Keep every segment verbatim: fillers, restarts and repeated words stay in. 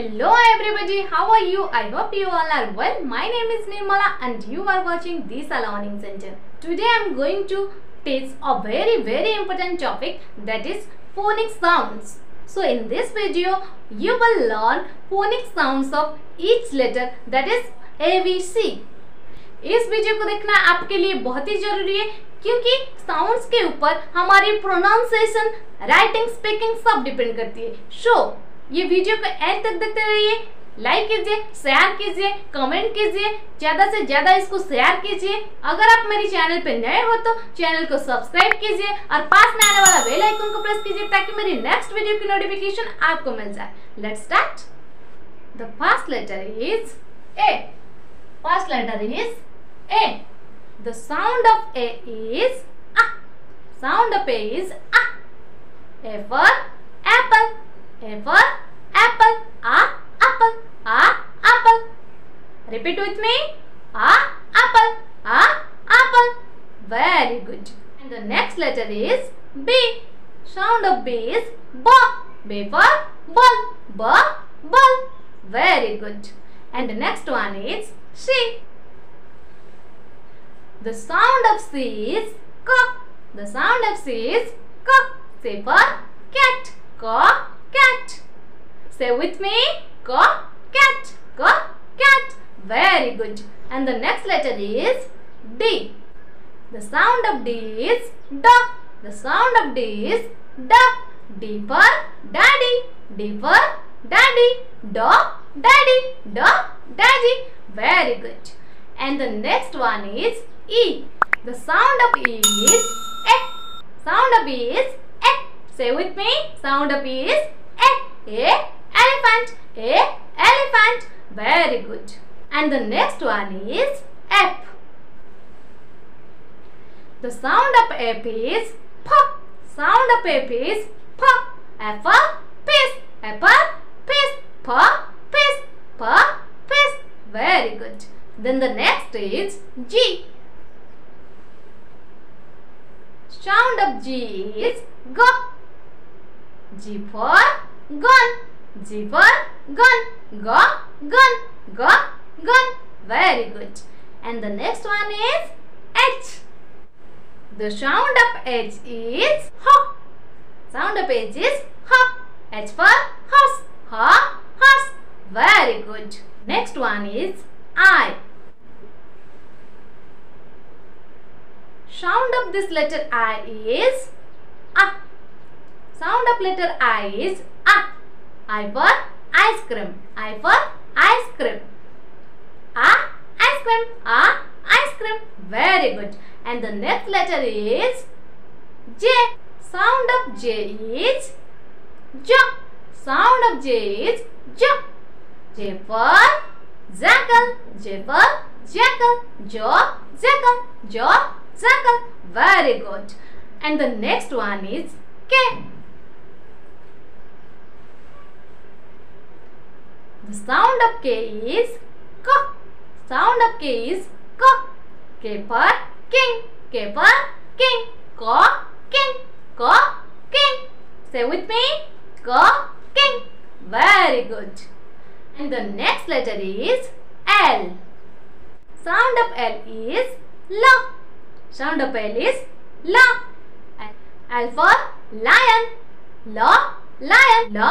Hello everybody, how are you? I hope you all are well. My name is Nirmala and you are watching Disha Learning Center. Today I am going to teach a very very important topic, that is phonic sounds. So in this video you will learn phonic sounds of each letter, that is A B C. इस video को देखना आपके लिए बहुत ही जरूरी है क्योंकि sounds के ऊपर हमारी प्रोनाउंसिएशन, राइटिंग, स्पीकिंग सब डिपेंड करती है. सो ये वीडियो को एंड तक देखते रहिए, लाइक कीजिए, शेयर कीजिए, कमेंट कीजिए, ज्यादा से ज्यादा इसको शेयर कीजिए. अगर आप मेरे चैनल पर नए हो तो चैनल को सब्सक्राइब कीजिए और पास में आने वाला बेल आइकन को प्रेस कीजिए ताकि मेरी नेक्स्ट वीडियो की नोटिफिकेशन आपको मिल जाए. Let's start. The first letter is A. First letter is A. The sound of A is ah. Sound of A is ah. A for apple. A for apple. Ah, apple. Ah, apple. Repeat with me. Ah, apple. Ah, apple. Very good. And the next letter is B. Sound of B is ba. B for ball. Ba, ball. Very good. And the next one is C. The sound of C is K. The sound of C is K. Say for cat. K, cat. Say with me. K, cat. K, cat. Very good. And the next letter is D. The sound of D is D. The sound of D is D. D for daddy. D for daddy. D, daddy. D, daddy. Very good. And the next one is E. The sound of E is E. Sound of E is E. Say with me. Sound of E is E. E, elephant. E, elephant. Very good. And the next one is F. The sound of F is P. Sound of F is P. F for fish. F for fish. P, fish. P, fish. Very good. Then the next is G. Sound of G is G. G for gun. G for gun. G, gun. G, gun. Very good. And the next one is H. The sound of H is H. Sound of H is H. H for horse. H, horse. Very good. Next one is I. Sound of this letter I is ah. Sound of letter I is ah. I for ice cream. I for ice cream. Ah, ice cream. Ah, ice cream. Very good. And the next letter is J. Sound of J is J. Sound of J is J. J for jackal. J for jackal. J, jackal. J, circle. Very good. And the next one is K. The sound of K is K. Sound of K is K. K for king. K for king. K, king. K, king. Say with me. K, king. Very good. And the next letter is L. Sound of L is L. Sound of L is la. L for lion. La, lion. La,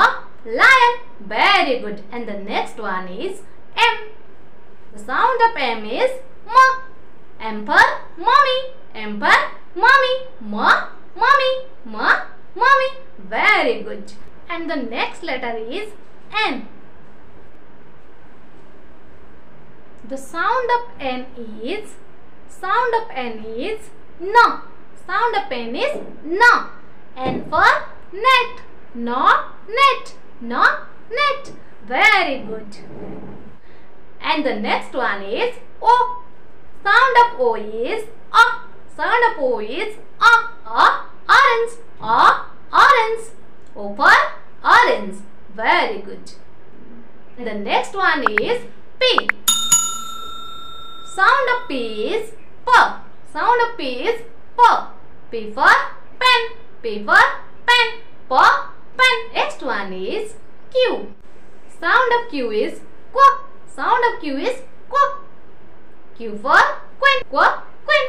lion. Very good. And the next one is M. The sound of M is ma. M for mommy. M for mommy. Ma, mommy. Ma, mommy. Very good. And the next letter is N. The sound of N is Sound of N is no. Sound of N is no. N for net. No, net. No, net. Very good. And the next one is O. Sound of O is O. Sound of O is O. O, orange. O, orange. O for orange. Very good. And the next one is P. Sound of P is P. Sound of P is P. P for pen. P for pen. P, pen. Next one is Q. Sound of Q is quack. Sound of Q is quack. Q for queen. Quack, queen.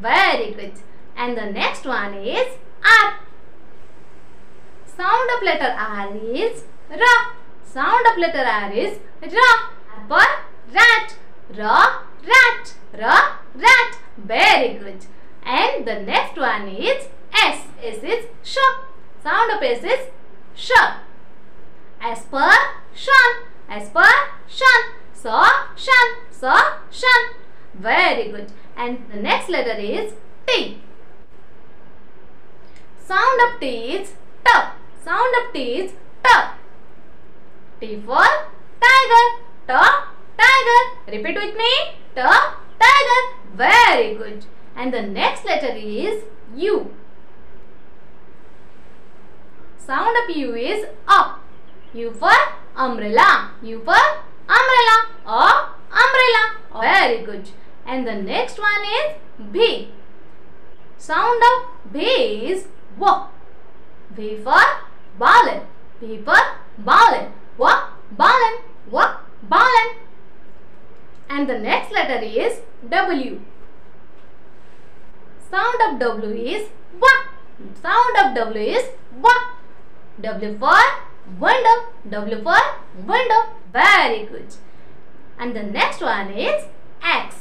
Very good. And the next one is R. Sound of letter R is ra. Sound of letter R is ra. For rat. Ra, rat. Ra, rat. Very good. And the next one is S. S is sh. Sound of S is sh. As per shun. As per shun. So shun. So shun. Very good. And the next letter is T. Sound of T is T. Sound of T is T. T for tiger. T, tiger. Repeat with me. T, tiger. Very good. And the next letter is U. Sound of U is up. U for umbrella. U for umbrella. Or umbrella. Very good. And the next one is B. Sound of B is W. B for ballon. B for ballon. W, ballon. W, ballon. And the next letter is W. Sound of W is W. Sound of W is W. W for window. W for window. Very good. And the next one is X.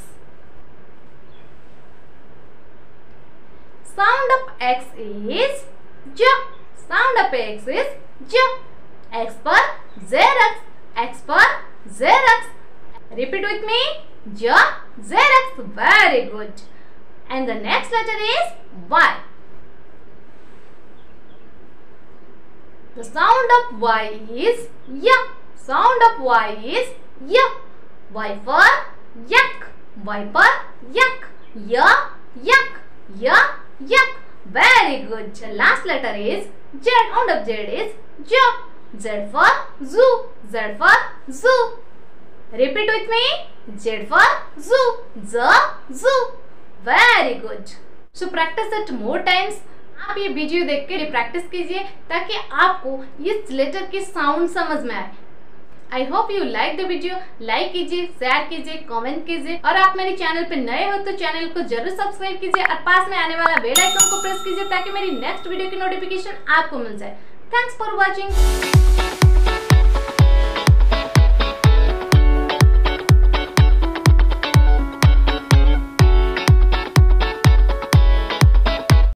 Sound of X is J. Sound of X is J. X for Xerox. X for Xerox. Repeat with me. J, Xerox. Very good. And the next letter is Y. The sound of Y is Y. Sound of Y is Y. Y for yak. Y for yak. Y, yak. Y, yak. Very good. The last letter is Z. Sound of Z is J. Z for zoo. Z for zoo. Repeat with me. Z for zoo. Z, zoo. Very good. So practice it more times. आप ये video देख के रिप्रैक्टिस कीजिए ताकि आपको इस letter के sound समझ में आए. I hope you like the video. Like कीजिए, शेयर कीजिए, कमेंट कीजिए और आप मेरे चैनल पर नए हो तो चैनल को जरूर सब्सक्राइब कीजिए और पास में आने वाला बेल आइकन को प्रेस कीजिए ताकि मेरी नेक्स्ट वीडियो की नोटिफिकेशन आपको मिल जाए. Thanks for watching.